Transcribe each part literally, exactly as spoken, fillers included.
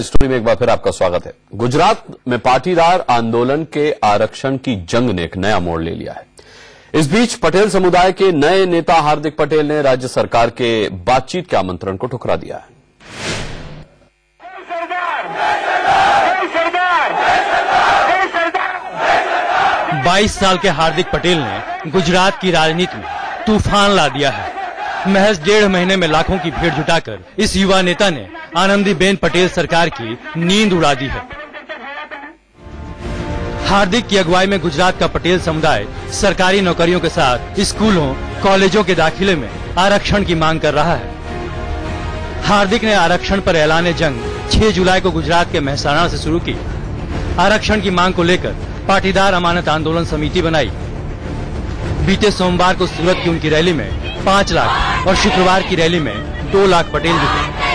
Story में एक बार फिर आपका स्वागत है। गुजरात में पाटीदार आंदोलन के आरक्षण की जंग ने एक नया मोड़ ले लिया है। इस बीच पटेल समुदाय के नए नेता हार्दिक पटेल ने राज्य सरकार के बातचीत के आमंत्रण को ठुकरा दिया है। बाईस साल के हार्दिक पटेल ने गुजरात की राजनीति में तूफान ला दिया है। महज डेढ़ महीने में लाखों की भीड़ जुटाकर इस युवा नेता ने आनंदी बेन पटेल सरकार की नींद उड़ा दी है। हार्दिक की अगुवाई में गुजरात का पटेल समुदाय सरकारी नौकरियों के साथ स्कूलों, कॉलेजों के दाखिले में आरक्षण की मांग कर रहा है। हार्दिक ने आरक्षण पर ऐलान जंग छह जुलाई को गुजरात के मेहसाणा से शुरू की। आरक्षण की मांग को लेकर पाटीदार अमानत आंदोलन समिति बनाई। बीते सोमवार को सूरत की उनकी रैली में पाँच लाख और शुक्रवार की रैली में दो लाख पटेल जुटे।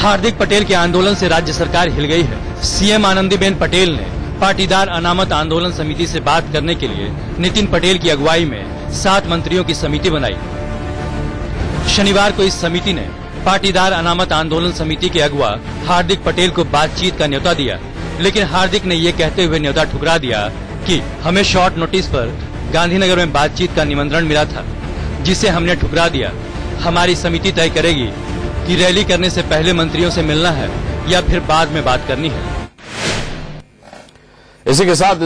हार्दिक पटेल के आंदोलन से राज्य सरकार हिल गई है। सीएम आनंदी बेन पटेल ने पाटीदार अनामत आंदोलन समिति से बात करने के लिए नितिन पटेल की अगुवाई में सात मंत्रियों की समिति बनाई। शनिवार को इस समिति ने पाटीदार अनामत आंदोलन समिति के अगुवा हार्दिक पटेल को बातचीत का न्योता दिया, लेकिन हार्दिक ने ये कहते हुए न्योता ठुकरा दिया कि हमें शॉर्ट नोटिस पर गांधीनगर में बातचीत का निमंत्रण मिला था, जिसे हमने ठुकरा दिया। हमारी समिति तय करेगी कि रैली करने से पहले मंत्रियों से मिलना है या फिर बाद में बात करनी है। इसी के साथ